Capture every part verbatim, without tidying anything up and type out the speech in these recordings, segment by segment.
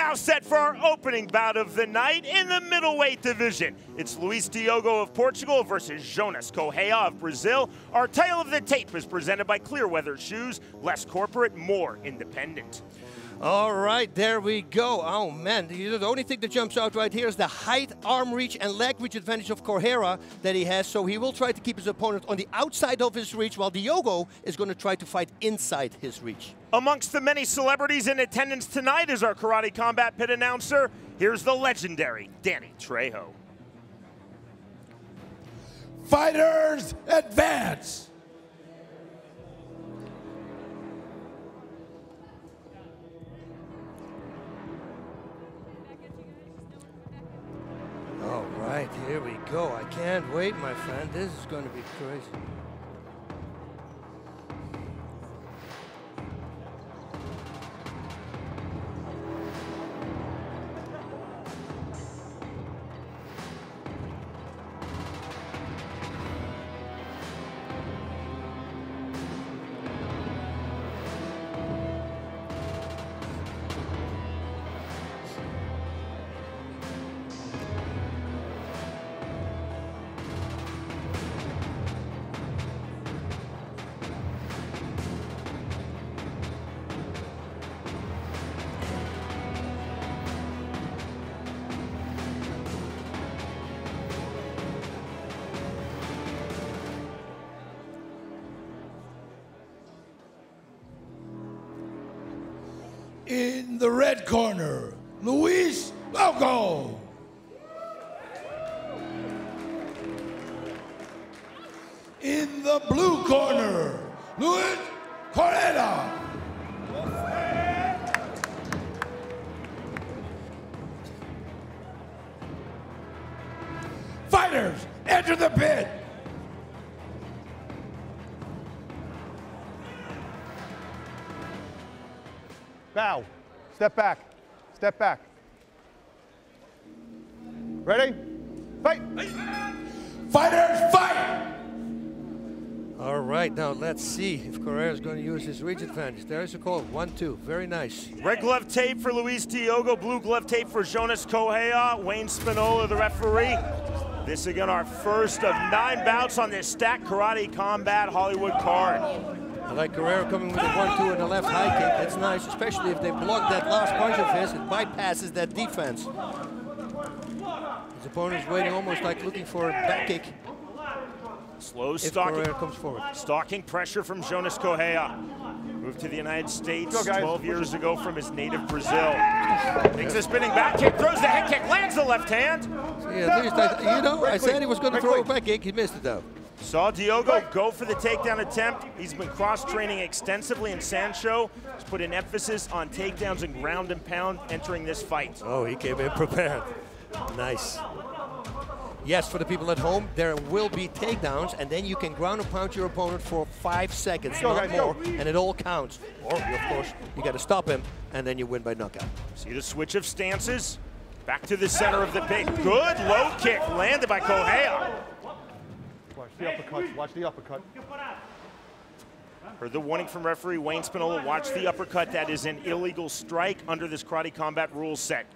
now set for our opening bout of the night in the middleweight division. It's Luis Diogo of Portugal versus Jonas Correia of Brazil. Our title of the tape is presented by Clearweather Shoes, less corporate, more independent. All right, there we go. Oh man, the only thing that jumps out right here is the height, arm reach, and leg reach advantage of Correia that he has. So he will try to keep his opponent on the outside of his reach, while Diogo is going to try to fight inside his reach. Amongst the many celebrities in attendance tonight is our Karate Combat pit announcer. Here's the legendary Danny Trejo. Fighters, advance! Right, here we go. I can't wait, my friend. This is going to be crazy. In the red corner, Luis Diogo. In the blue corner, Luis Correia. Fighters, enter the pit. Bow. Step back. Step back. Ready? Fight! Fighters, fight! All right, now let's see if Correia is going to use his reach advantage. There is a call. One, two. Very nice. Red glove tape for Luis Diogo. Blue glove tape for Jonas Correia. Wayne Spinola, the referee. This again, our first of nine bouts on this stacked Karate Combat Hollywood card. I like Correia coming with a one two and a left high kick. That's nice, especially if they block that last punch of his. It bypasses that defense. His opponent is waiting, almost like looking for a back kick. Slow stalking. Correia comes forward. Stalking pressure from Jonas Correia. Moved to the United States go, twelve years ago from his native Brazil. Takes a spinning back kick, throws the head kick, lands the left hand. See, at least I, you know, I said he was going to throw a back kick. He missed it though. Saw Diogo go for the takedown attempt. He's been cross-training extensively, and Sancho has put an emphasis on takedowns and ground and pound entering this fight. Oh, he came in prepared. Nice. Yes, for the people at home, there will be takedowns, and then you can ground and pound your opponent for five seconds, go, not guys, more, go. And it all counts. Or, of course, you got to stop him, and then you win by knockout. See the switch of stances. Back to the center of the pit. Good low kick landed by Correia. Watch the uppercut, watch the uppercut. Heard the warning from referee Wayne Spinola, watch the uppercut. That is an illegal strike under this Karate Combat rule set.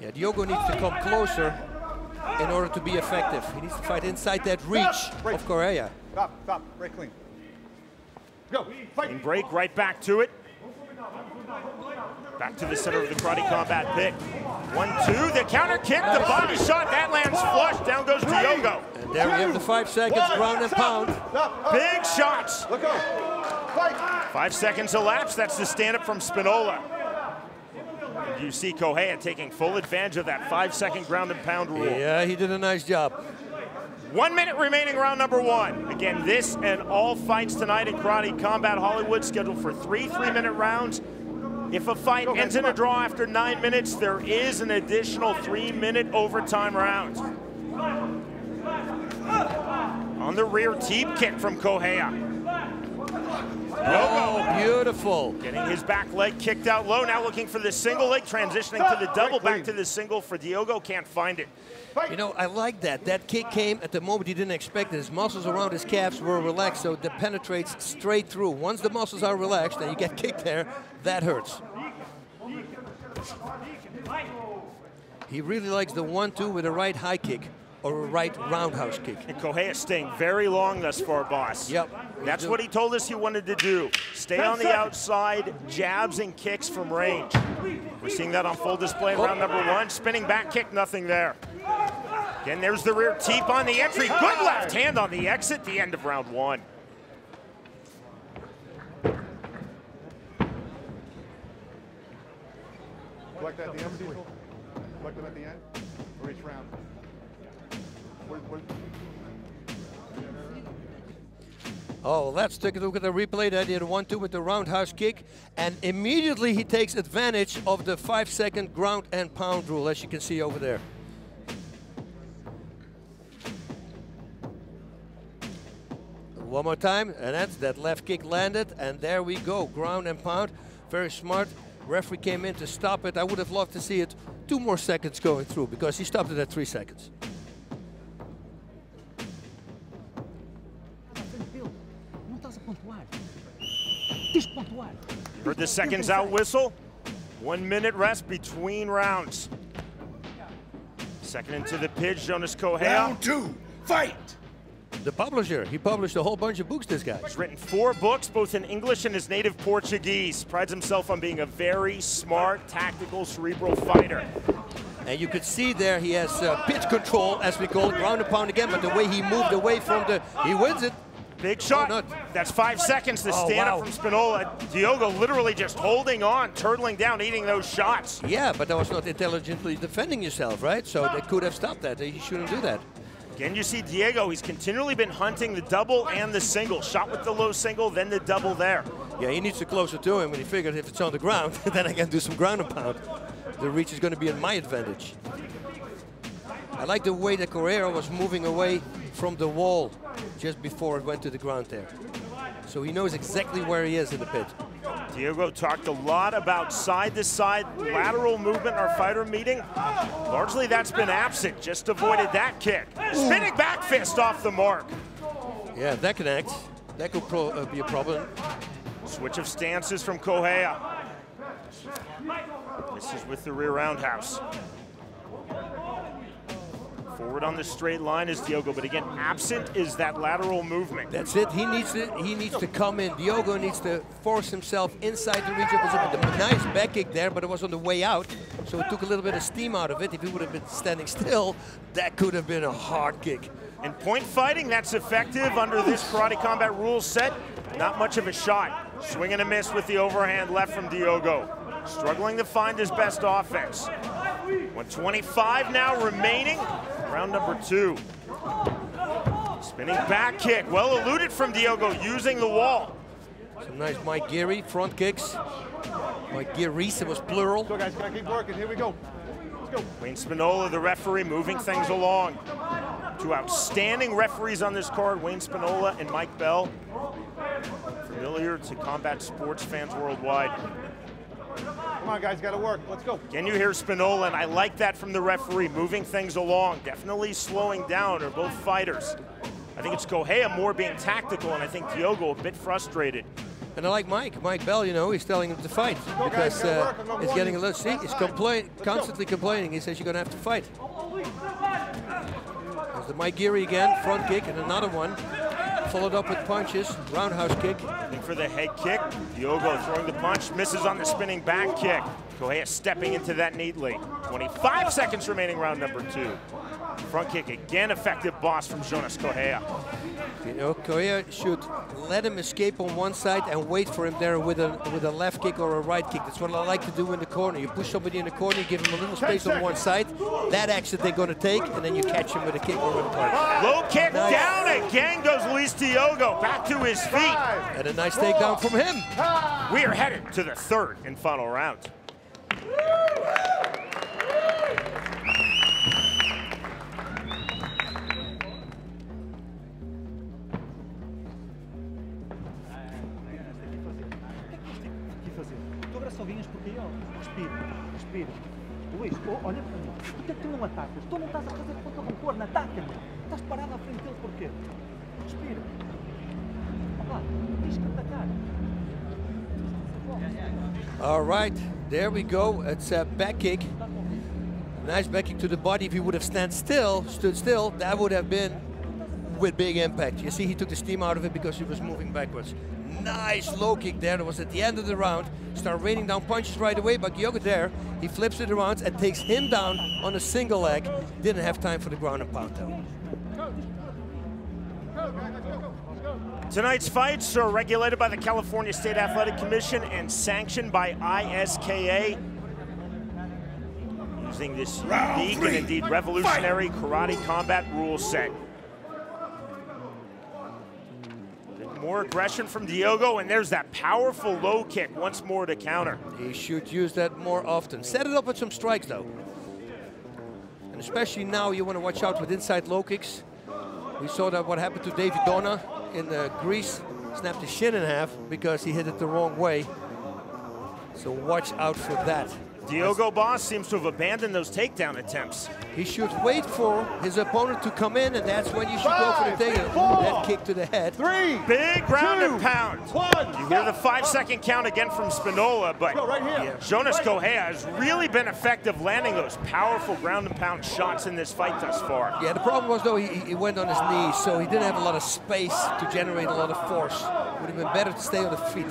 Yeah, Diogo needs to come closer in order to be effective. He needs to fight inside that reach stop. Of Correia. Stop, stop, break clean. Go, fight. And break right back to it. Back to the center of the Karate Combat pit. One, two, the counter kick, nice. The body shot, that lands flush, down goes Diogo. And there we have the five seconds, ground and pound. Big shots. Look out, fight. Five seconds elapsed, that's the stand-up from Spinola. And you see Correia taking full advantage of that five-second ground and pound rule. Yeah, he did a nice job. One minute remaining, round number one. Again, this and all fights tonight in Karate Combat Hollywood scheduled for three three-minute rounds. If a fight Go ends ahead, in a draw after nine minutes, there is an additional three-minute overtime round. On the rear teep kick from Correia. Oh, beautiful. Getting his back leg kicked out low, now looking for the single leg, transitioning to the double, back to the single for Diogo, can't find it. You know, I like that. That kick came at the moment he didn't expect it. His muscles around his calves were relaxed, so it penetrates straight through. Once the muscles are relaxed and you get kicked there, that hurts. He really likes the one two with a right high kick or a right roundhouse kick. And Correia staying very long thus far, boss. Yep. That's what he told us he wanted to do. Stay on the outside, jabs and kicks from range. We're seeing that on full display in oh. round number one. Spinning back kick, nothing there. Again, there's the rear teep on the entry. Good left hand on the exit, the end of round one. Collect at the end. Collect them at the end for each round. Oh, let's take a look at the replay. That he had one two with the roundhouse kick, and immediately he takes advantage of the five second ground and pound rule, as you can see over there. One more time, and that's that left kick landed, and there we go, ground and pound. Very smart. Referee came in to stop it. I would have loved to see it two more seconds going through, because he stopped it at three seconds. Heard the seconds out whistle. One minute rest between rounds. Second into the pitch, Jonas Correia. Round two, fight! The publisher, he published a whole bunch of books, this guy. He's written four books, both in English and his native Portuguese. Prides himself on being a very smart, tactical, cerebral fighter. And you could see there he has uh, pitch control, as we call it, round and pound again, but the way he moved away from the, he wins it. Big shot. Oh, that's five seconds to stand oh, wow. up from Spinola. Diogo literally just holding on, turtling down, eating those shots. Yeah, but that was not intelligently defending yourself, right? So they could have stopped that. He shouldn't do that. Again, you see Diego, he's continually been hunting the double and the single. Shot with the low single, then the double there. Yeah, he needs to closer to him, and he figured if it's on the ground, then I can do some ground and pound. The reach is going to be in my advantage. I like the way that Correia was moving away from the wall just before it went to the ground there. So he knows exactly where he is in the pit. Diogo talked a lot about side-to-side lateral movement in our fighter meeting. Largely that's been absent, just avoided that kick. Spinning back fist off the mark. Yeah, that connects. That could pro uh, be a problem. Switch of stances from Correia. This is with the rear roundhouse. Forward on the straight line is Diogo, but again, absent is that lateral movement. That's it. He needs to he needs to come in. Diogo needs to force himself inside the reach of his opponent. Nice back kick there, but it was on the way out, so it took a little bit of steam out of it. If he would have been standing still, that could have been a hard kick. And point fighting, that's effective under this Karate Combat rule set. Not much of a shot. Swing and a miss with the overhand left from Diogo. Struggling to find his best offense. one twenty-five now remaining. Round number two. Spinning back kick, well eluded from Diogo, using the wall. Some nice Mike Geary front kicks. Mike Gearisa was plural. So guys, gotta keep working, here we go. Let's go. Wayne Spinola, the referee, moving things along. Two outstanding referees on this card, Wayne Spinola and Mike Bell. Familiar to combat sports fans worldwide. Come on, guys, gotta work. Let's go. Can you hear Spinola? And I like that from the referee, moving things along, definitely slowing down, are both fighters. I think it's Correia more being tactical, and I think Diogo a bit frustrated. And I like Mike. Mike Bell, you know, he's telling him to fight go, because uh, he's getting a little sick. He's compla constantly go. complaining. He says, you're gonna have to fight. There's the Mike Geary again, front kick, and another one. Followed up with punches, roundhouse kick. Looking for the head kick. Diogo throwing the punch, misses on the spinning back kick. Correia stepping into that neatly. twenty-five seconds remaining, round number two. Front kick again, effective boss from Jonas Correia. You know, Correia should let him escape on one side and wait for him there with a with a left kick or a right kick. That's what I like to do in the corner. You push somebody in the corner, you give him a little space on one side. That exit they're going to take, and then you catch him with a kick or with a punch. Low kick nice. down again goes Luis Diogo back to his feet. And a nice takedown from him. We are headed to the third and final round. All right, there we go. It's a back kick. Nice back kick to the body. If he would have stand still, stood still, that would have been with big impact. You see, he took the steam out of it because he was moving backwards. Nice low kick there. That was at the end of the round. Start raining down punches right away, but Diogo there, he flips it around and takes him down on a single leg. Didn't have time for the ground and pound though. Tonight's fights are regulated by the California State Athletic Commission and sanctioned by I S K A. Using this unique and indeed revolutionary karate combat rule set. More aggression from Diogo, and there's that powerful low kick once more to counter. He should use that more often. Set it up with some strikes though. And especially now you want to watch out with inside low kicks. We saw that what happened to David Donna in uh, Greece, snapped his shin in half because he hit it the wrong way. So watch out for that. Diogo Boss seems to have abandoned those takedown attempts. He should wait for his opponent to come in, and that's when you should five, go for the takedown. That kick to the head. Three, Big round two, and pound. One, you hear the five-second count again from Spinola, but right here. Jonas Correia has really been effective landing those powerful ground and pound shots in this fight thus far. Yeah, the problem was, though, he, he went on his knees, so he didn't have a lot of space to generate a lot of force. Would have been better to stay on the feet.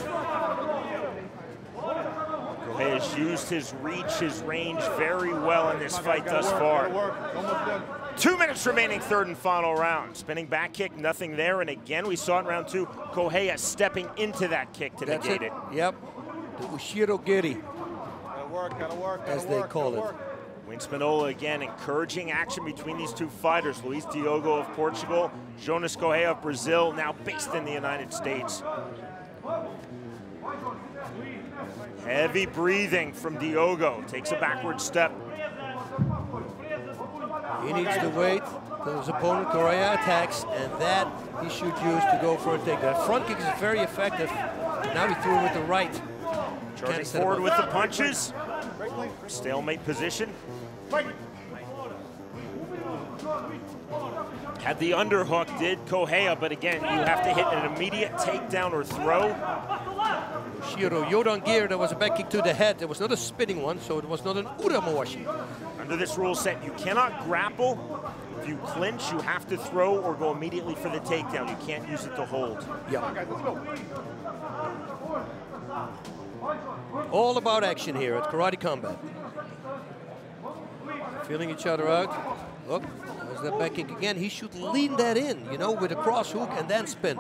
Has used his reach, his range very well in this fight thus far. Two minutes remaining, third and final round. Spinning back kick, nothing there. And again, we saw in round two, Correia stepping into that kick to That's negate it. it. Yep, the Ushiro Giri, as they call it. Wayne Spinola again, encouraging action between these two fighters. Luis Diogo of Portugal, Jonas Correia of Brazil, now based in the United States. Heavy breathing from Diogo. Takes a backward step. He needs to wait till his opponent Correia attacks, and that he should use to go for a takedown. That front kick is very effective. Now he threw it with the right. Charging forward with the punches. Stalemate position. Had the underhook, did Correia, but again, you have to hit an immediate takedown or throw. Shiro Yodan Gear, there was a back kick to the head. There was not a spinning one, so it was not an uramowashi. Under this rule set, you cannot grapple. If you clinch, you have to throw or go immediately for the takedown. You can't use it to hold. Yeah. All about action here at Karate Combat. Feeling each other out. Look, there's that back kick again. He should lean that in, you know, with a cross hook and then spin.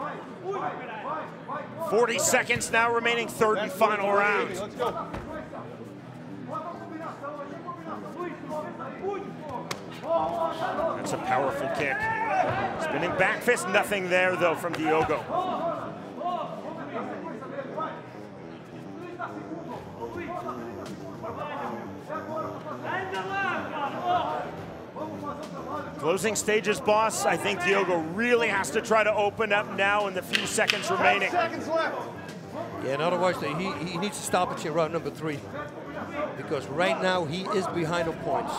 forty seconds now remaining, third and final round. That's a powerful kick. Spinning back fist, nothing there though from Diogo. Closing stages, Boss. I think Diogo really has to try to open up now in the few seconds remaining. Seconds left. Yeah, and otherwise, he, he needs to stop it in round number three. Because right now, he is behind on points.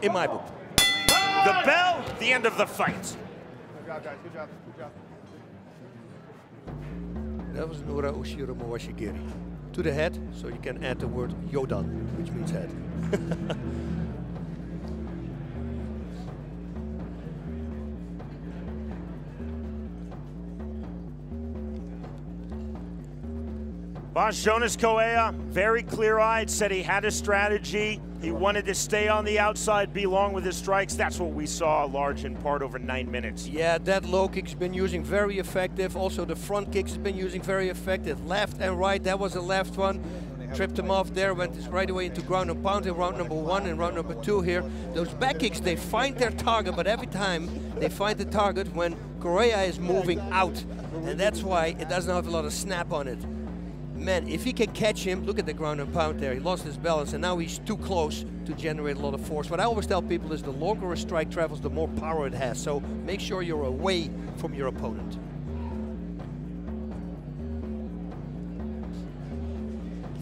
In my book. The bell, the end of the fight. Good job, guys. Good job. Good job. That was Nura Ushiro Mawashigiri. To the head, so you can add the word Yodan, which means head. Boss, Jonas Correia, very clear-eyed, said he had a strategy. He wanted to stay on the outside, be long with his strikes. That's what we saw, large in part, over nine minutes. Yeah, that low kick's been using very effective. Also, the front kick's been using very effective. Left and right, that was a left one. Tripped him off there, went right away into ground and pound in round number one and round number two here. Those back kicks, they find their target, but every time they find the target when Correia is moving out. And that's why it doesn't have a lot of snap on it. Man, if he can catch him, look at the ground and pound there. He lost his balance, and now he's too close to generate a lot of force. What I always tell people is the longer a strike travels, the more power it has. So make sure you're away from your opponent.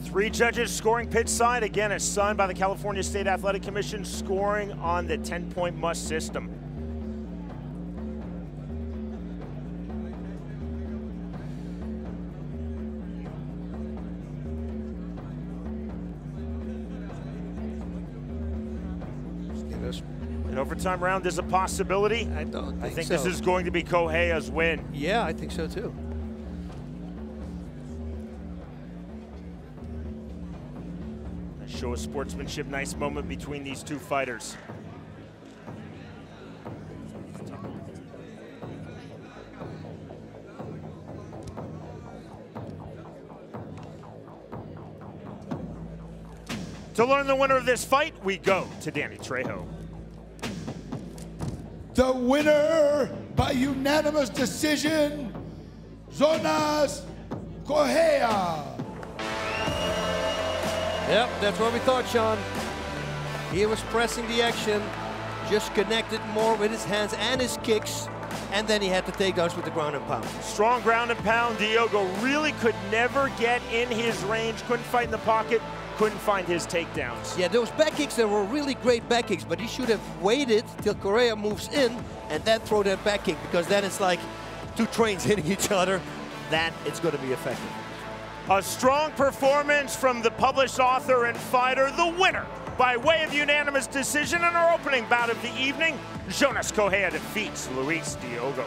Three judges scoring pitch side. Again, as signed by the California State Athletic Commission, scoring on the ten-point must system. this. An overtime round is a possibility. I don't think I think so. This is going to be Correia's win. Yeah, I think so too. A show of sportsmanship, nice moment between these two fighters. To learn the winner of this fight, we go to Danny Trejo. The winner by unanimous decision, Jonas Correia. Yep, that's what we thought, Sean. He was pressing the action, just connected more with his hands and his kicks, and then he had to take those with the ground and pound. Strong ground and pound. Diogo really could never get in his range, couldn't fight in the pocket, couldn't find his takedowns. Yeah, those back kicks, there were really great back kicks, but he should have waited till Correia moves in and then throw that back kick, because then it's like two trains hitting each other. That it's going to be effective. A strong performance from the published author and fighter, the winner by way of unanimous decision in our opening bout of the evening. Jonas Correia defeats Luis Diogo.